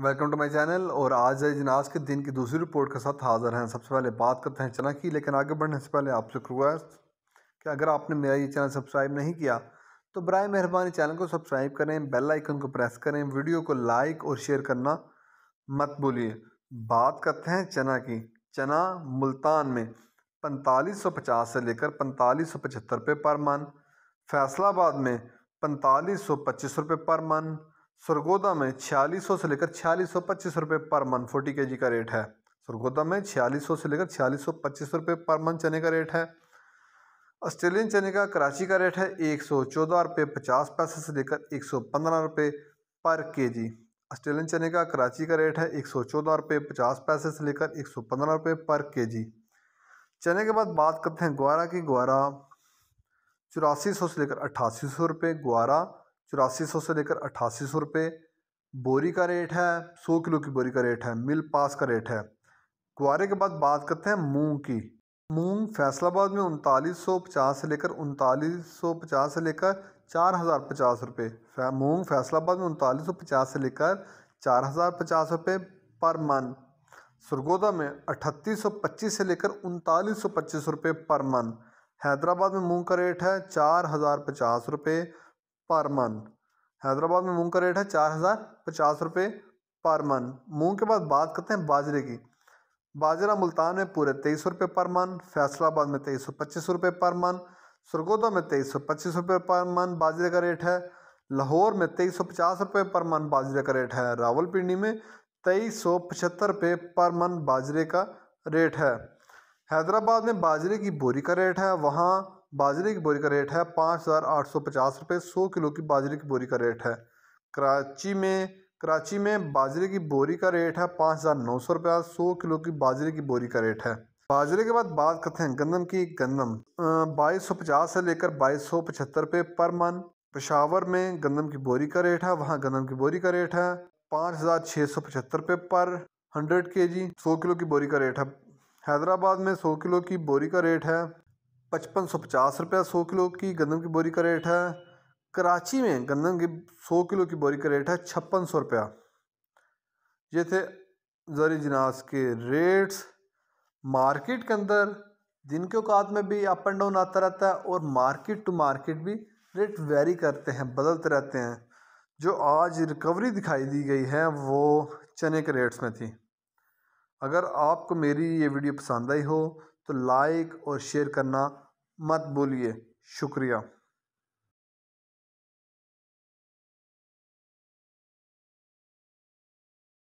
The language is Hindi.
Welcome to my channel. और आज इजलास के दिन की दूसरी रिपोर्ट के साथ हाज़िर हैं। सबसे पहले बात करते हैं चना की, लेकिन आगे बढ़ने से पहले आपसे रिक्वेस्ट कि अगर आपने मेरा ये चैनल सब्सक्राइब नहीं किया तो बराए मेहरबानी चैनल को सब्सक्राइब करें, बेल आइकन को प्रेस करें, वीडियो को लाइक और शेयर करना मत भूलिए। बात करते हैं चना की। चना मुल्तान में 4550 से लेकर 4575 रुपये पर मन, फैसलाबाद में 4525 रुपये पर मन, सरगोधा में 4600 से लेकर 4625 रुपये पर मन 40 kg का रेट है। सरगोधा में 4600 से लेकर 4625 रुपये पर मन चने का रेट है। ऑस्ट्रेलियन चने का कराची का रेट है 114 रुपये 50 पैसे से लेकर 115 रुपये पर केजी। ऑस्ट्रेलियन चने का कराची का रेट है 114 रुपये 50 पैसे से लेकर 115 रुपये पर केजी। चने के बाद बात करते हैं ग्वारा की। ग्वारा 8400 से लेकर 8800 रुपये, ग्वारा 8400 से लेकर 8800 रुपये बोरी का रेट है। 100 किलो की बोरी का रेट है, मिल पास का रेट है। ग्वारे के बाद बात करते हैं मूंग की। मूंग फैसलाबाद में 3950 से लेकर 3950 से लेकर 4050 रुपये। मूंग फैसलाबाद में 3950 से लेकर 4050 रुपये पर मन। सरगोधा में 3825 से लेकर 3925 रुपये पर मन। हैदराबाद में मूंग का रेट है 4050 रुपये पर मन। हैदराबाद में मूंग का रेट है 4050 रुपये पर मन। मूंग के बाद बात करते हैं बाजरे की। बाजरा मुल्तान में पूरे 2300 रुपये पर मन, फैसलाबाद में 2325 रुपये पर मन, सरगोधा में 2325 रुपये पर मन बाजरे का रेट है। लाहौर में 2350 रुपये पर मन बाजरे का रेट है। रावलपिंडी में 2375 रुपये पर मन बाजरे का रेट है। हैदराबाद में बाजरे की बोरी का रेट है, वहाँ बाजरे की बोरी का रेट है 5850 रुपये। 100 किलो की बाजरे की बोरी का रेट है। कराची में बाजरे की बोरी का रेट है 5900 रुपया। 100 किलो की बाजरे की बोरी का रेट है। बाजरे के बाद बात करते हैं गंदम की। गंदम 2250 से लेकर 2275 रुपये पर मन। पेशावर में गंदम की बोरी का रेट है, वहाँ गंदम की बोरी का रेट है 5675 रुपये पर 100 kg। 100 किलो की बोरी का रेट है। हैदराबाद में 100 किलो की बोरी का रेट है 5550 रुपया। 100 किलो की गंदम की बोरी का रेट है। कराची में गंदम की 100 किलो की बोरी का रेट है 5600 रुपया। ये थे ज़री जनास के रेट्स। मार्केट के अंदर दिन के औकात में भी अप एंड डाउन आता रहता है और मार्केट टू मार्केट भी रेट वेरी करते हैं, बदलते रहते हैं। जो आज रिकवरी दिखाई दी गई है वो चने के रेट्स में थी। अगर आपको मेरी ये वीडियो पसंद आई हो तो लाइक और शेयर करना मत भूलिए। शुक्रिया।